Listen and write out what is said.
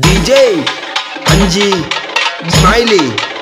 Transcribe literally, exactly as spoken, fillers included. D J Anji Smiley.